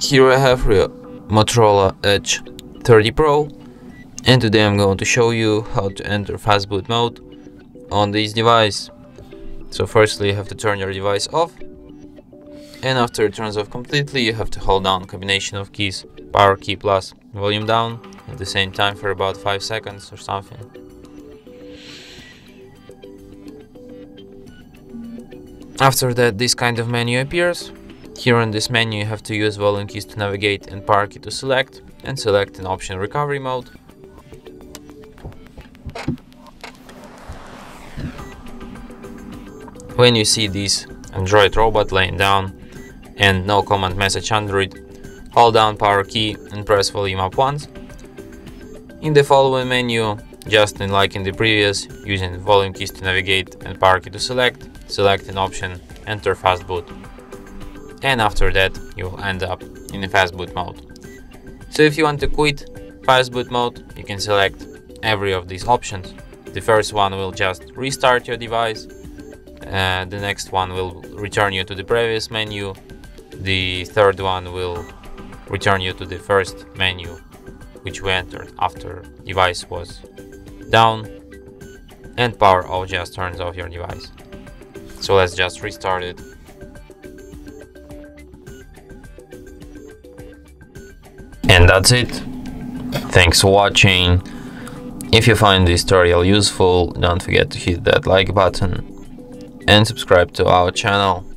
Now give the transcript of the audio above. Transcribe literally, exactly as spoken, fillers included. Here I have the Motorola Edge thirty Pro, and today I'm going to show you how to enter fastboot mode on this device. So firstly you have to turn your device off, and after it turns off completely you have to hold down combination of keys, power key plus volume down at the same time for about five seconds or something. After that this kind of menu appears. Here on this menu you have to use volume keys to navigate and power key to select, and select an option recovery mode. When you see this Android robot laying down and no command message Android, hold down power key and press volume up once. In the following menu, just like in the previous, using volume keys to navigate and power key to select, select an option enter fastboot. And after that you will end up in the fastboot mode. So if you want to quit fastboot mode, you can select every of these options. The first one will just restart your device, uh, the next one will return you to the previous menu, the third one will return you to the first menu which we entered after device was down, and power off just turns off your device. So let's just restart it. And that's it. Thanks for watching. If you find this tutorial useful, don't forget to hit that like button and subscribe to our channel.